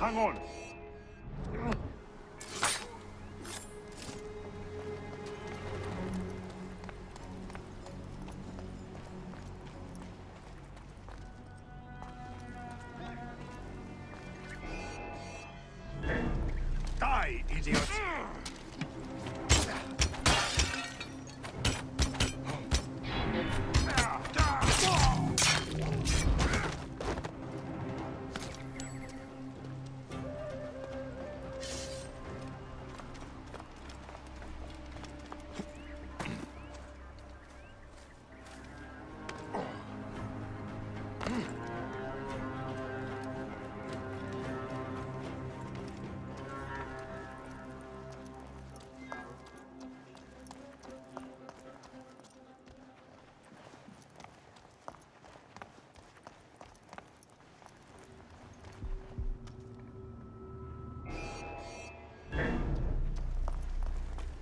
Hang on. Die, idiot!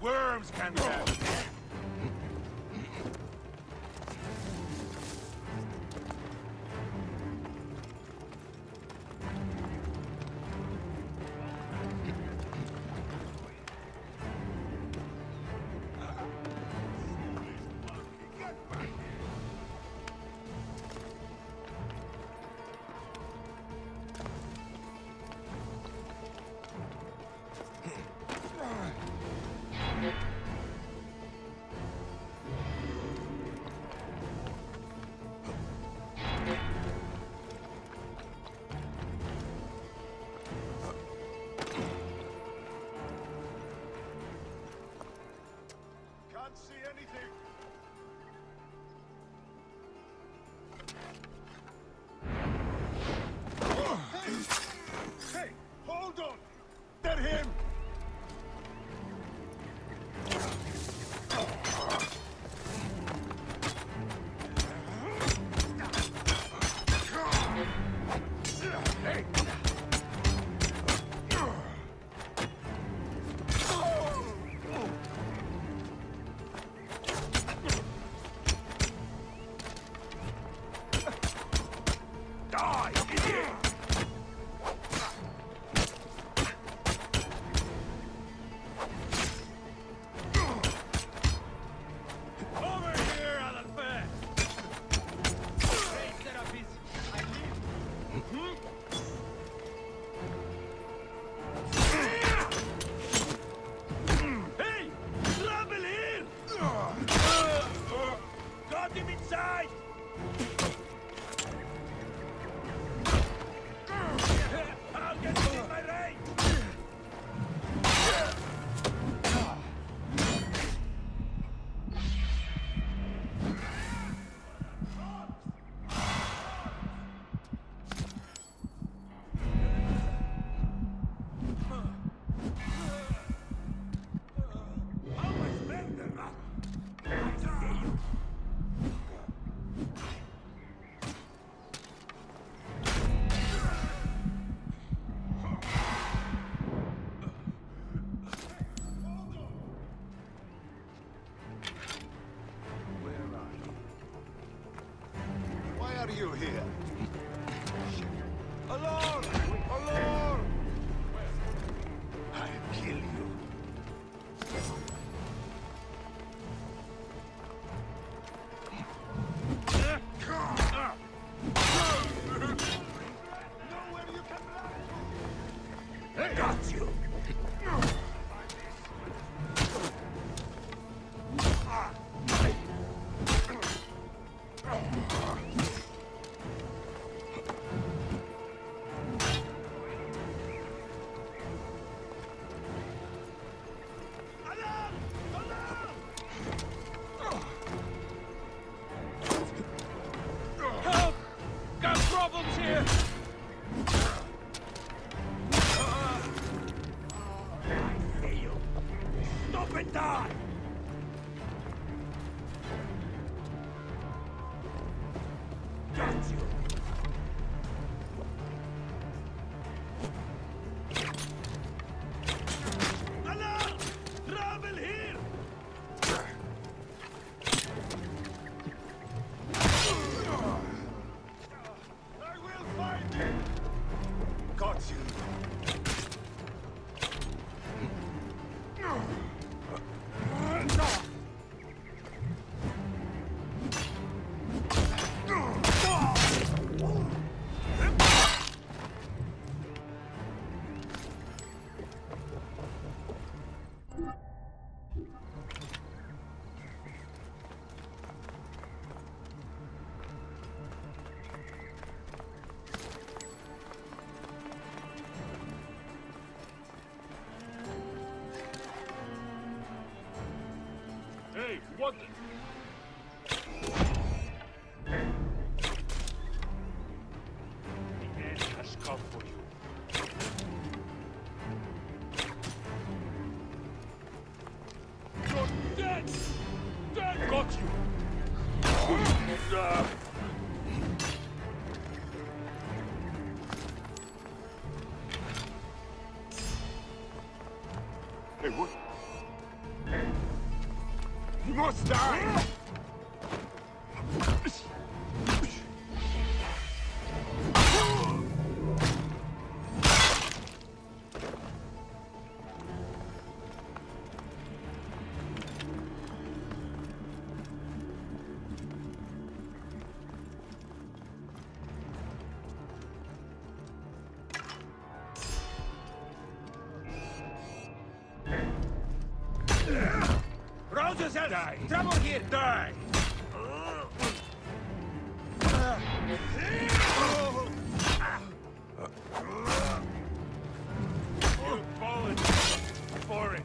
Worms can go. wanted. The end has come for you. You're dead! Dead got you! And, hey, what? You must die! Die. Trouble here, die! You've fallen for it.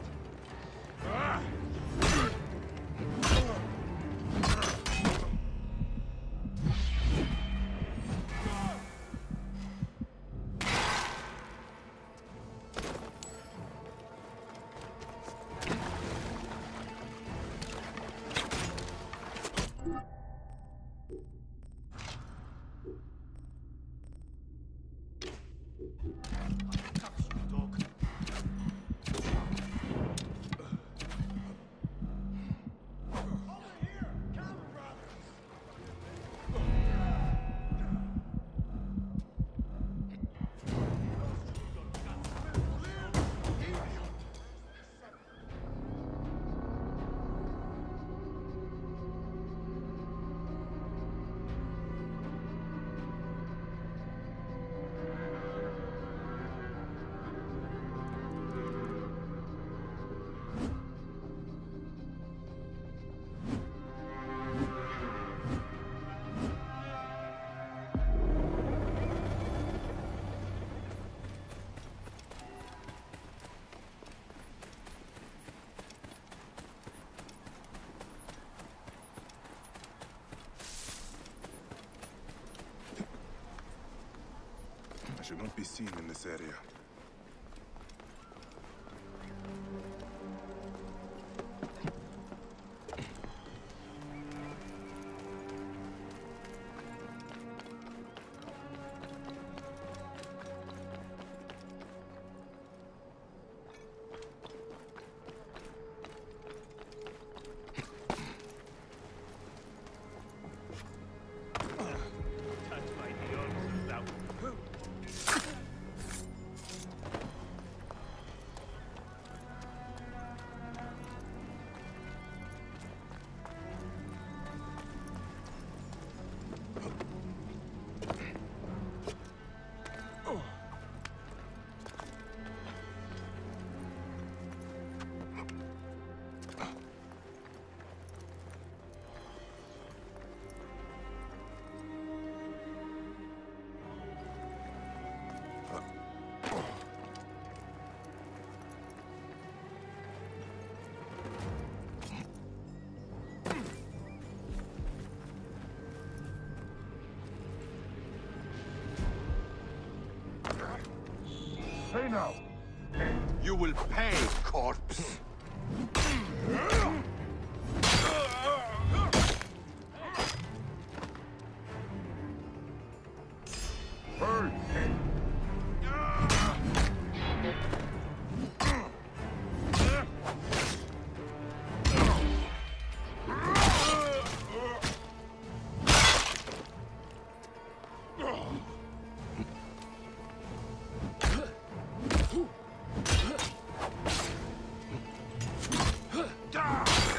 I should not be seen in this area. Say now. You will pay, corpse. Die!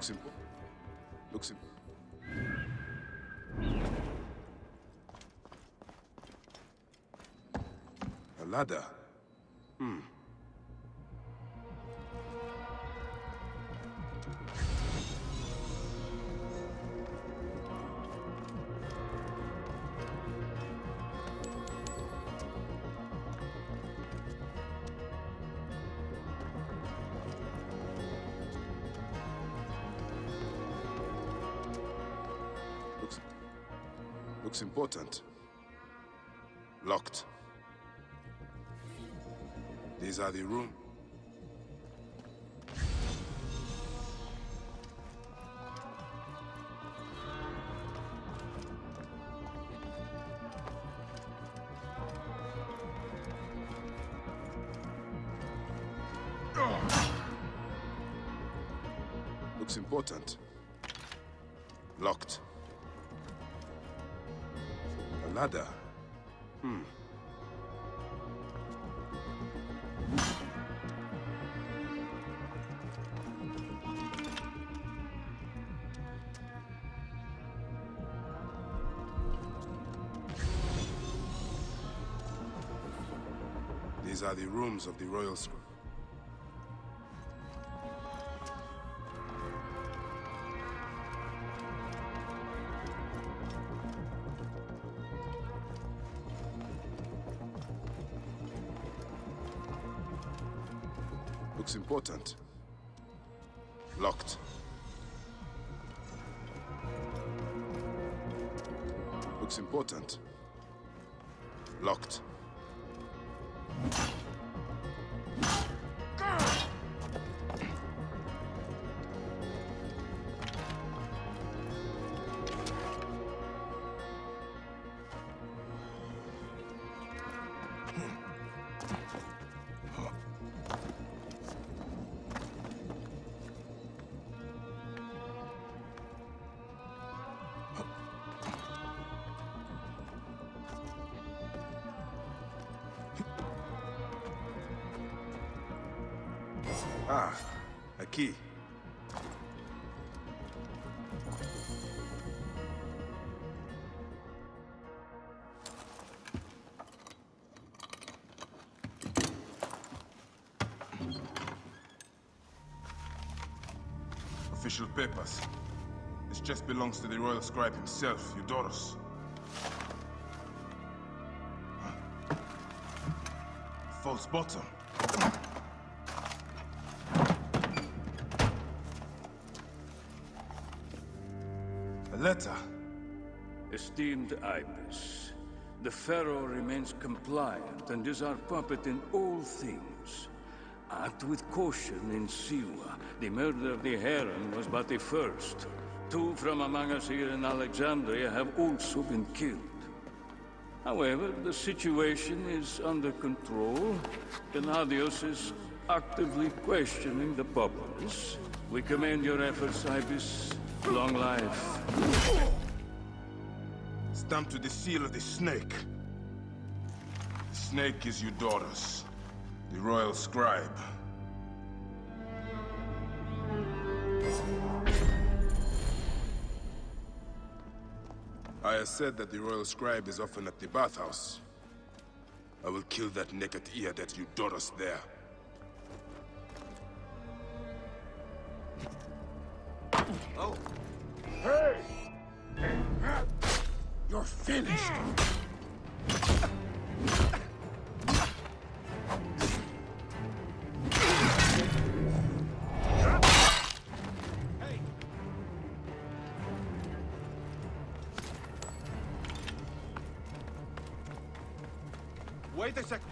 Look simple. Look simple. A ladder. Hmm. Looks important. Locked. These are the room. Looks important. Locked. Ladder. Hmm. These are the rooms of the royal school. Important. Locked. Looks important. Locked. Ah, a key. Official papers. This chest belongs to the royal scribe himself, Eudoros. False bottom. Letter. Esteemed Ibis, the Pharaoh remains compliant and is our puppet in all things. Act with caution in Siwa. The murder of the harem was but the first. Two from among us here in Alexandria have also been killed. However, the situation is under control. Gennadios is actively questioning the populace. We commend your efforts, Ibis. Long life. Stamped with the seal of the snake. The snake is Eudoros, the royal scribe. I have said that the royal scribe is often at the bathhouse. I will kill that naked ear that Eudoros there. Oh. Hey! You're finished! Wait a second.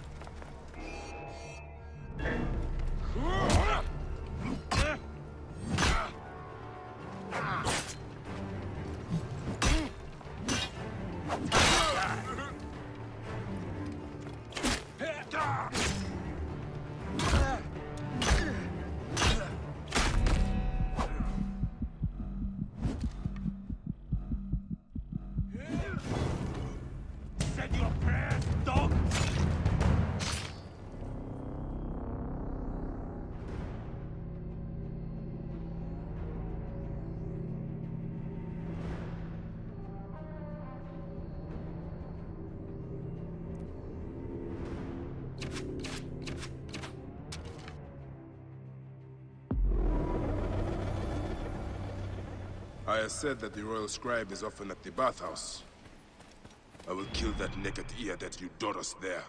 Said your prayers, dog! I have said that the royal scribe is often at the bathhouse. I will kill that naked ear that Eudoros there.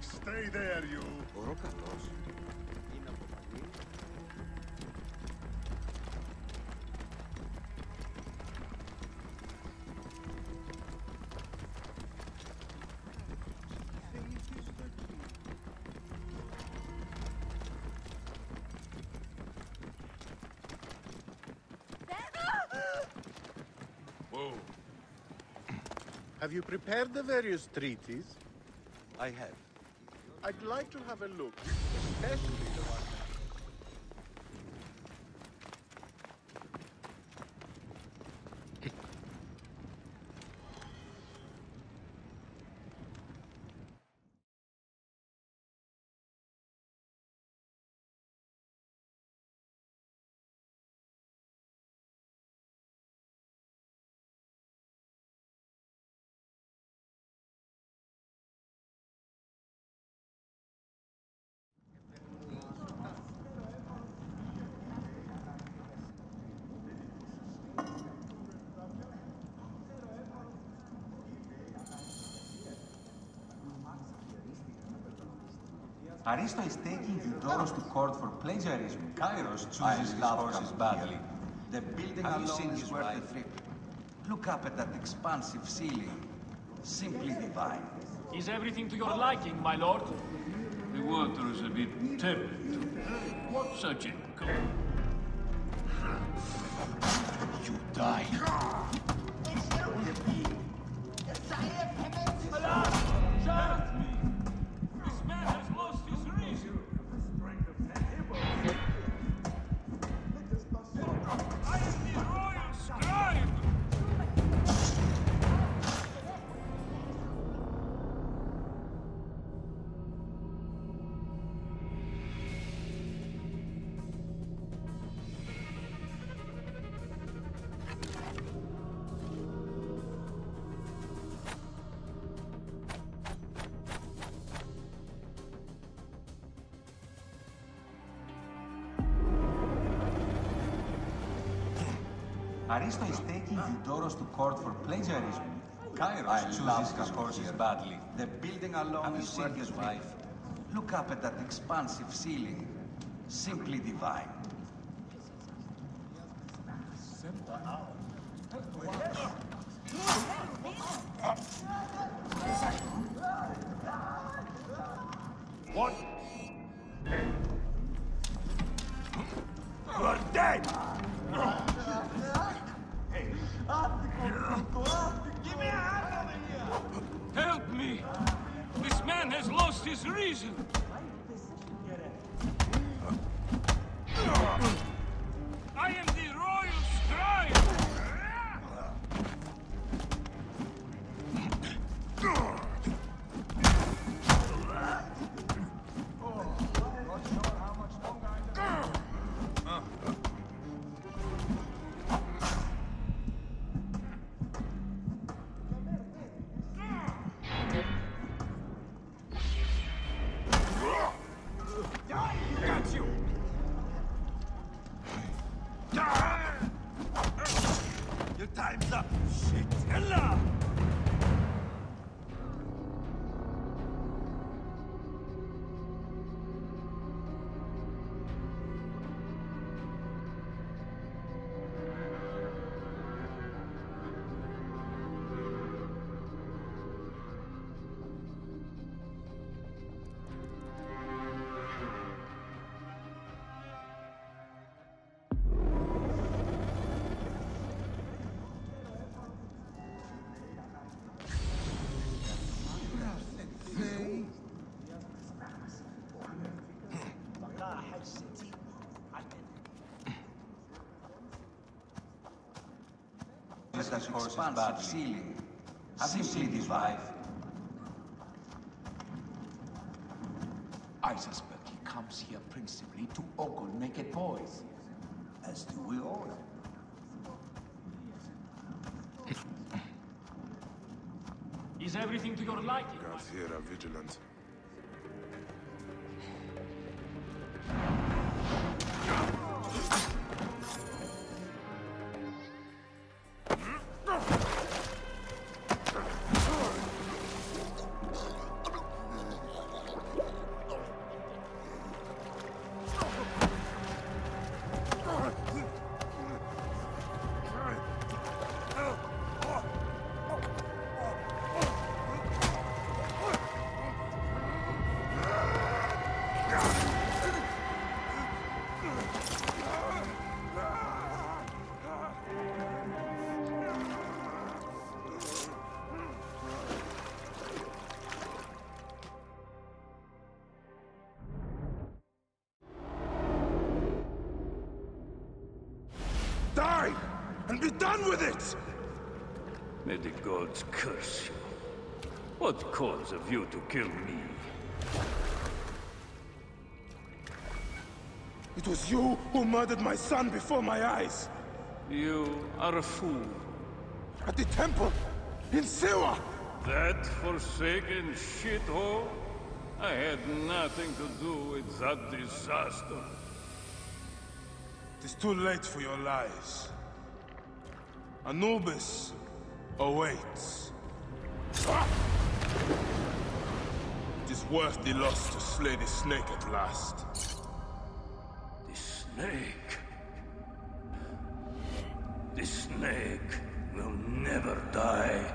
Stay there, you! Whoa. Have you prepared the various treaties? I have. I'd like to have a look, especially the one. Aristo is taking Eudoros to court for plagiarism. Kairos chooses love horses badly. The building alone is worth the trip. Look up at that expansive ceiling. Simply divine. Is everything to your liking, my lord? The water is a bit turbid. What such a call? You die. Aristo is taking Eudoros to court for plagiarism. Kairos chooses his horses badly. The building alone is worth his life. Look up at that expansive ceiling. Simply divine. What? You are dead! Give me a hand over here! Help me! This man has lost his reason! I am the royal scribe! that horse expansive ceiling. Have you seen his wife? I suspect he comes here principally to ogle naked boys. As do we all. Is everything to your liking? Gathera vigilant. Be done with it! May the gods curse you. What cause have you to kill me? It was you who murdered my son before my eyes. You are a fool. At the temple, in Siwa! That forsaken shithole? I had nothing to do with that disaster. It is too late for your lies. Anubis awaits. It is worth the loss to slay the snake at last. The snake? The snake will never die.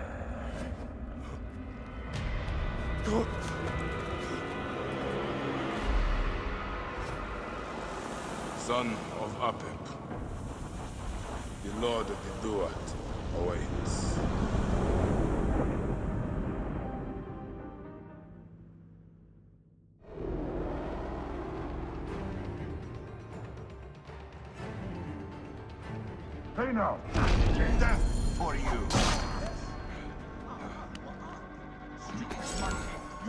Son of Apep. The Lord of the Duat awaits. Hey now! Death for you!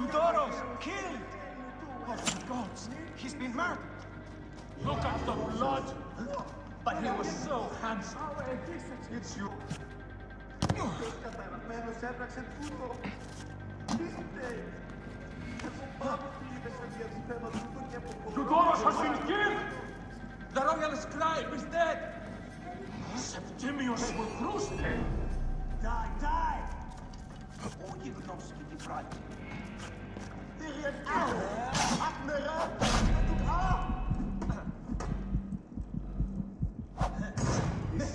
Eudoros! Killed! Oh my gods! He's been murdered! Look at the blood! But he was so handsome. It's you. Eudoros has been killed! The royal scribe is dead! Septimius will crucify him! Die, die! Oh, you don't speak it right.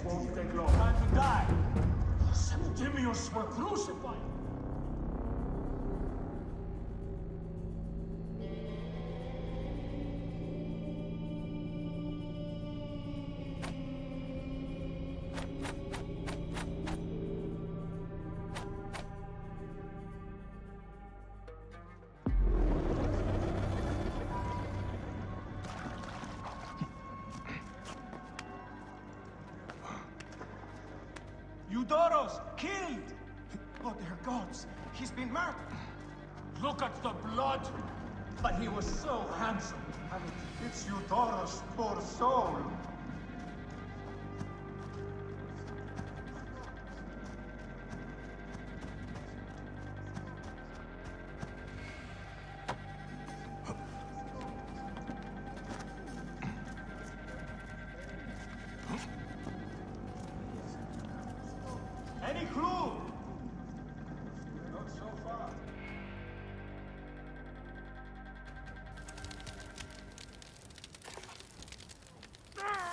Won't take long. Time to die! Septimius were crucified! Eudoros killed! Oh, dear gods, he's been murdered! Look at the blood! But he was so handsome! And it's Eudoros, poor soul! Ah!